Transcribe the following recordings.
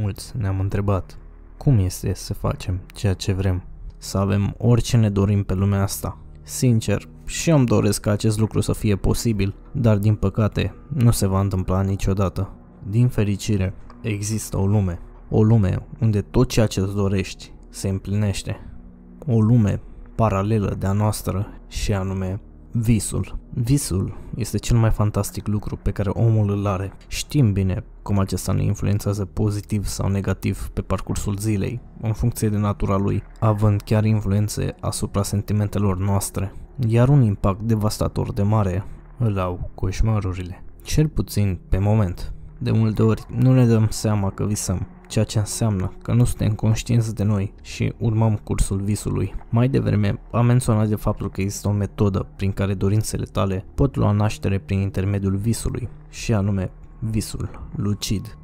mulți ne-am întrebat cum este să facem ceea ce vrem, să avem orice ne dorim pe lumea asta. Sincer, și eu îmi doresc ca acest lucru să fie posibil, dar din păcate nu se va întâmpla niciodată. Din fericire, există o lume unde tot ceea ce îți dorești se împlinește. O lume paralelă de a noastră și anume visul. Visul este cel mai fantastic lucru pe care omul îl are. Știm bine cum acesta ne influențează pozitiv sau negativ pe parcursul zilei, în funcție de natura lui, având chiar influențe asupra sentimentelor noastre. Iar un impact devastator de mare îl au coșmarurile, cel puțin pe moment. De multe ori nu ne dăm seama că visăm, ceea ce înseamnă că nu suntem conștienți de noi și urmăm cursul visului. Mai devreme am menționat de faptul că există o metodă prin care dorințele tale pot lua naștere prin intermediul visului, și anume visul lucid.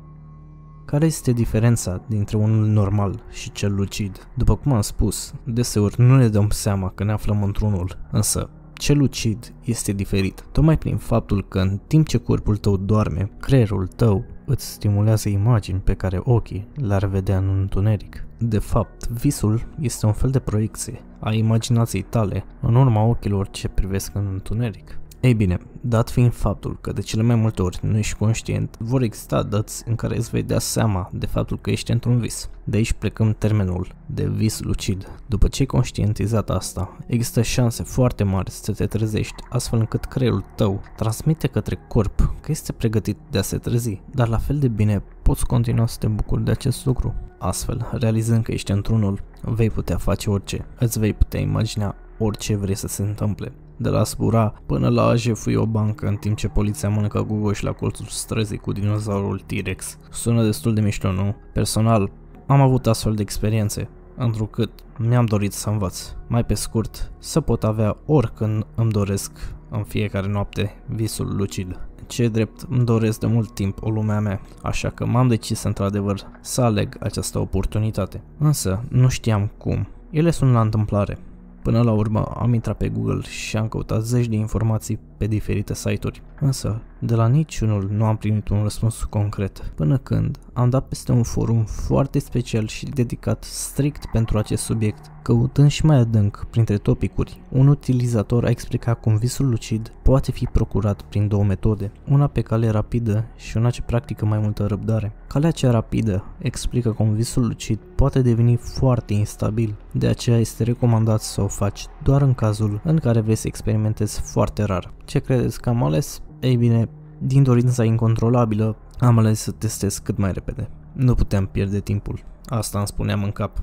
Care este diferența dintre unul normal și cel lucid? După cum am spus, deseori nu ne dăm seama că ne aflăm într-unul, însă cel lucid este diferit, tocmai prin faptul că în timp ce corpul tău doarme, creierul tău îți stimulează imagini pe care ochii le-ar vedea în întuneric. De fapt, visul este un fel de proiecție a imaginației tale în urma ochilor ce privesc în întuneric. Ei bine, dat fiind faptul că de cele mai multe ori nu ești conștient, vor exista dăți în care îți vei da seama de faptul că ești într-un vis. De aici plecăm termenul de vis lucid. După ce ai conștientizat asta, există șanse foarte mari să te trezești, astfel încât creierul tău transmite către corp că este pregătit de a se trezi, dar la fel de bine poți continua să te bucuri de acest lucru. Astfel, realizând că ești într-unul, vei putea face orice, îți vei putea imagina orice vrei să se întâmple. De la zbura până la a jefui o bancă în timp ce poliția mănâncă gogoși la colțul străzii cu dinozaurul T-Rex. Sună destul de mișto, nu? Personal, am avut astfel de experiențe, întrucât mi-am dorit să învăț. Mai pe scurt, să pot avea oricând îmi doresc în fiecare noapte visul lucid. Ce drept, îmi doresc de mult timp o lume a mea, așa că m-am decis într-adevăr să aleg această oportunitate. Însă, nu știam cum. Ele sunt la întâmplare. Până la urmă am intrat pe Google și am căutat zeci de informații pe diferite site-uri, însă de la niciunul nu am primit un răspuns concret, până când am dat peste un forum foarte special și dedicat strict pentru acest subiect. Căutând și mai adânc printre topicuri, un utilizator a explicat cum visul lucid poate fi procurat prin două metode, una pe cale rapidă și una ce practică mai multă răbdare. Calea cea rapidă explică cum visul lucid poate deveni foarte instabil, de aceea este recomandat să o faci doar în cazul în care vrei să experimentezi foarte rar. Ce credeți că am ales? Ei bine, din dorința incontrolabilă, am ales să testez cât mai repede. Nu puteam pierde timpul. Asta îmi spuneam în cap.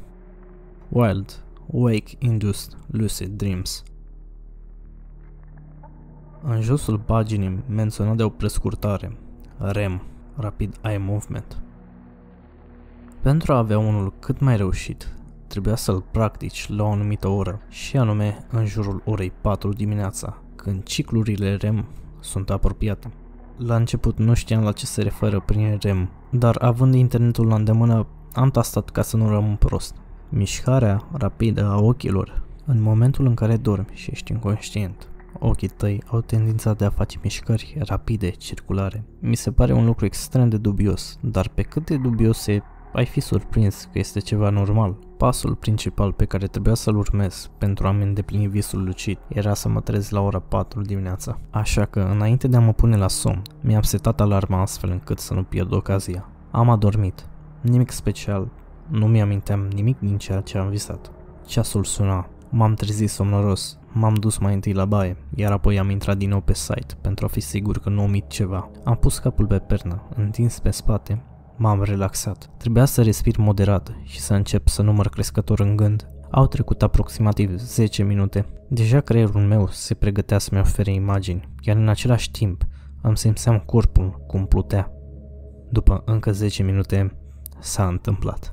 Wild Wake Induced Lucid Dreams. În josul paginii menționat de o prescurtare, REM, Rapid Eye Movement. Pentru a avea unul cât mai reușit, trebuia să-l practici la o anumită oră, și anume în jurul orei 4 dimineața, când ciclurile REM sunt apropiate. La început nu știam la ce se referă prin REM, dar având internetul la îndemână, am tastat ca să nu rămân prost. Mișcarea rapidă a ochilor în momentul în care dormi și ești inconștient. Ochii tăi au tendința de a face mișcări rapide, circulare. Mi se pare un lucru extrem de dubios, dar pe cât de dubiose, ai fi surprins că este ceva normal. Pasul principal pe care trebuia să-l urmez pentru a-mi îndeplini visul lucid era să mă trez la ora 4 dimineața. Așa că, înainte de a mă pune la somn, mi-am setat alarma astfel încât să nu pierd ocazia. Am adormit. Nimic special. Nu mi-aminteam nimic din ceea ce am visat. Ceasul suna, m-am trezit somnoros, m-am dus mai întâi la baie, iar apoi am intrat din nou pe site pentru a fi sigur că nu omit ceva. Am pus capul pe pernă, întins pe spate, m-am relaxat. Trebuia să respir moderat și să încep să număr crescător în gând. Au trecut aproximativ 10 minute. Deja creierul meu se pregătea să-mi ofere imagini, iar în același timp îmi simțeam corpul cum plutea. După încă 10 minute s-a întâmplat.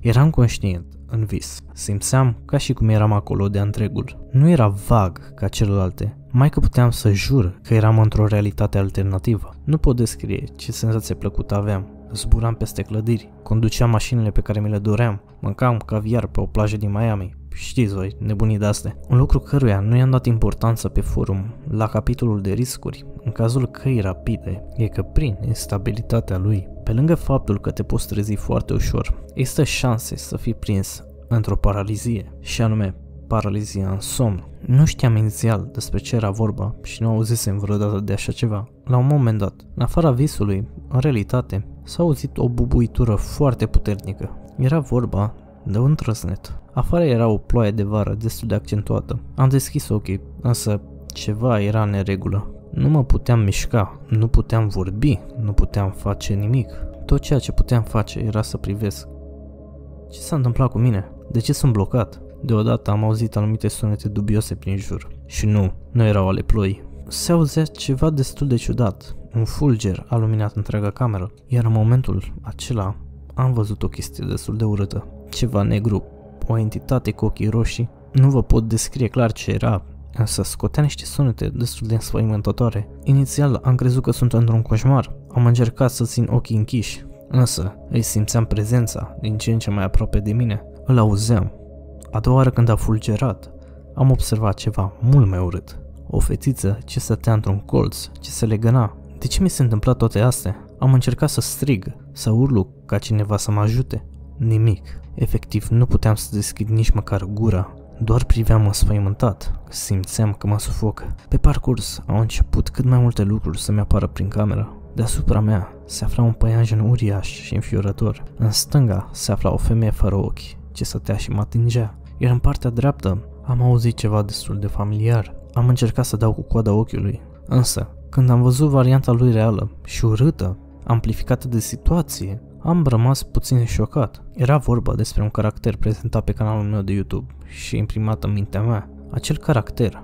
Eram conștient, în vis. Simțeam ca și cum eram acolo de-a întregul. Nu era vag ca celelalte, mai că puteam să jur că eram într-o realitate alternativă. Nu pot descrie ce senzație plăcută aveam. Zburam peste clădiri, conduceam mașinile pe care mi le doream, mâncam caviar pe o plajă din Miami, Știți voi, nebunii de-astea. Un lucru căruia nu i-am dat importanță pe forum, la capitolul de riscuri, în cazul căii rapide, e că prin instabilitatea lui, pe lângă faptul că te poți trezi foarte ușor, există șanse să fii prins într-o paralizie, și anume paralizia în somn. Nu știam inițial despre ce era vorba și nu auzisem vreodată de așa ceva. La un moment dat, în afara visului, în realitate, s-a auzit o bubuitură foarte puternică. Era vorba de un trăsnet. Afară era o ploaie de vară destul de accentuată. Am deschis ochii, însă ceva era în neregulă. Nu mă puteam mișca, nu puteam vorbi, nu puteam face nimic. Tot ceea ce puteam face era să privesc. Ce s-a întâmplat cu mine? De ce sunt blocat? Deodată am auzit anumite sunete dubioase prin jur. Și nu erau ale ploii. Se auzea ceva destul de ciudat. Un fulger a luminat întreaga cameră, iar în momentul acela am văzut o chestie destul de urâtă. Ceva negru, o entitate cu ochii roșii. Nu vă pot descrie clar ce era, însă scotea niște sunete destul de înspăimântătoare. Inițial am crezut că sunt într-un coșmar. Am încercat să țin ochii închiși, însă îi simțeam prezența din ce în ce mai aproape de mine. Îl auzeam. A doua oară când a fulgerat, am observat ceva mult mai urât. O fetiță ce stătea într-un colț, ce se legăna. De ce mi se întâmpla toate astea? Am încercat să strig, să urlu ca cineva să mă ajute. Nimic. Efectiv, nu puteam să deschid nici măcar gura. Doar priveam înspăimântat. Simțeam că mă sufoc. Pe parcurs au început cât mai multe lucruri să-mi apară prin cameră. Deasupra mea se afla un păianjen uriaș și înfiorător. În stânga se afla o femeie fără ochi, ce stătea și mă atingea. Iar în partea dreaptă am auzit ceva destul de familiar. Am încercat să dau cu coada ochiului, însă când am văzut varianta lui reală și urâtă, amplificată de situație, am rămas puțin șocat. Era vorba despre un caracter prezentat pe canalul meu de YouTube și imprimat în mintea mea. Acel caracter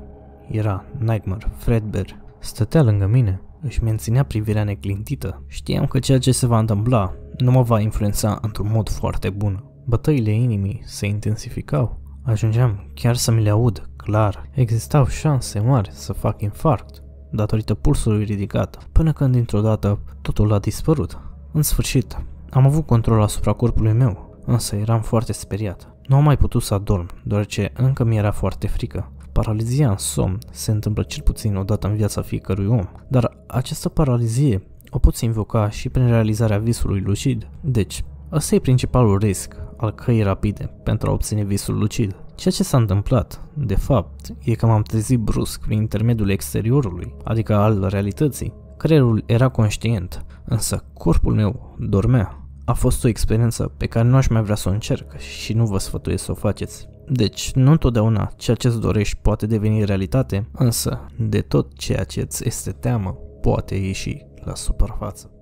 era Nightmare Fredbear. Stătea lângă mine, își menținea privirea neclintită. Știam că ceea ce se va întâmpla nu mă va influența într-un mod foarte bun. Bătăile inimii se intensificau. Ajungeam chiar să mi le aud clar. Existau șanse mari să fac infarct datorită pulsului ridicat, până când dintr-o dată totul a dispărut. În sfârșit, am avut control asupra corpului meu, însă eram foarte speriat. Nu am mai putut să adorm, deoarece încă mi era foarte frică. Paralizia în somn se întâmplă cel puțin o dată în viața fiecărui om, dar această paralizie o poți invoca și prin realizarea visului lucid. Deci, ăsta e principalul risc al căii rapide pentru a obține visul lucid. Ceea ce s-a întâmplat, de fapt, e că m-am trezit brusc prin intermediul exteriorului, adică al realității. Creierul era conștient, însă corpul meu dormea. A fost o experiență pe care nu aș mai vrea să o încerc și nu vă sfătuiesc să o faceți. Deci, nu întotdeauna ceea ce îți dorești poate deveni realitate, însă de tot ceea ce îți este teamă poate ieși la suprafață.